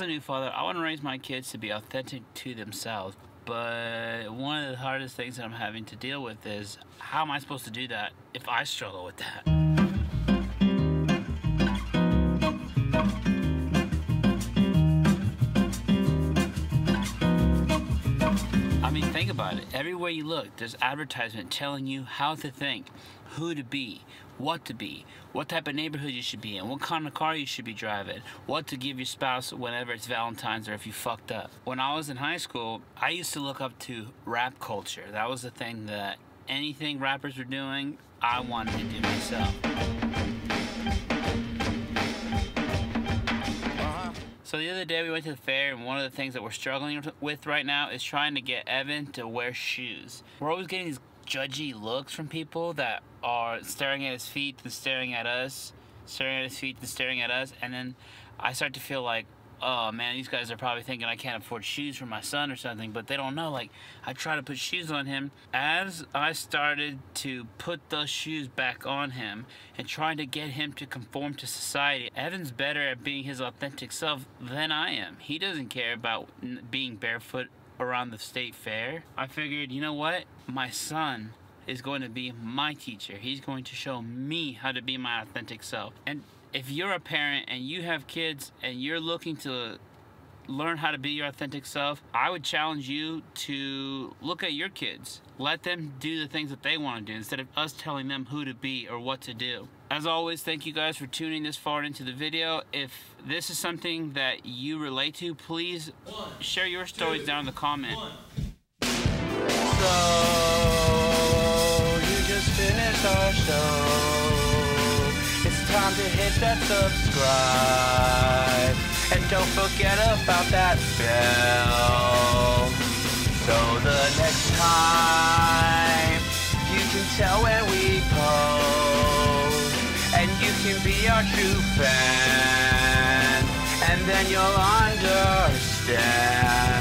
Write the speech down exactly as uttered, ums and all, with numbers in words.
as a new father, I want to raise my kids to be authentic to themselves, but one of the hardest things that I'm having to deal with is, how am I supposed to do that if I struggle with that? I mean, think about it. Everywhere you look, there's advertisement telling you how to think, who to be, what to be, what type of neighborhood you should be in, what kind of car you should be driving, what to give your spouse whenever it's Valentine's or if you fucked up. When I was in high school, I used to look up to rap culture. That was the thing that anything rappers were doing, I wanted to do myself. So the other day we went to the fair, and one of the things that we're struggling with right now is trying to get Evan to wear shoes. We're always getting these judgy looks from people that are staring at his feet and staring at us, staring at his feet and staring at us, and then I start to feel like, oh man, these guys are probably thinking I can't afford shoes for my son or something, but they don't know, like, I try to put shoes on him. As I started to put those shoes back on him and trying to get him to conform to society, Evan's better at being his authentic self than I am. He doesn't care about being barefoot around the state fair. I figured, you know what? My son is going to be my teacher. He's going to show me how to be my authentic self. And if you're a parent and you have kids and you're looking to learn how to be your authentic self, I would challenge you to look at your kids. Let them do the things that they want to do instead of us telling them who to be or what to do. As always, thank you guys for tuning this far into the video. If this is something that you relate to, please one, share your stories two, down in the comment. One. So, you just finished our show. It's time to hit that subscribe. And don't forget about that bell. So the next time, you can tell when we post. And you can be our true fan. And then you'll understand.